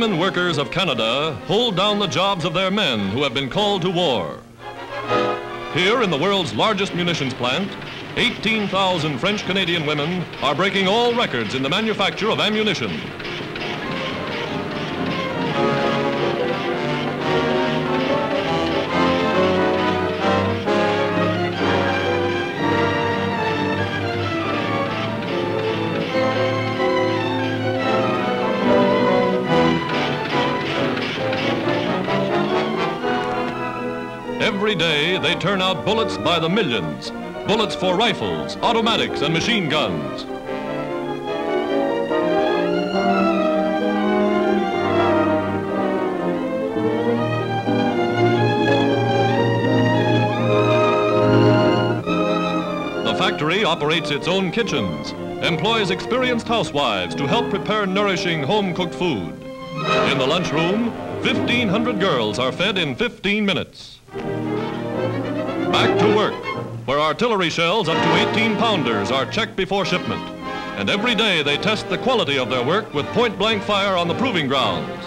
women workers of Canada hold down the jobs of their men who have been called to war. Here in the world's largest munitions plant, 18,000 French-Canadian women are breaking all records in the manufacture of ammunition. Every day, they turn out bullets by the millions. Bullets for rifles, automatics, and machine guns. The factory operates its own kitchens, employs experienced housewives to help prepare nourishing home-cooked food. In the lunchroom, 1,500 girls are fed in 15 minutes. Back to work, where artillery shells up to 18-pounders are checked before shipment. And every day they test the quality of their work with point-blank fire on the proving grounds.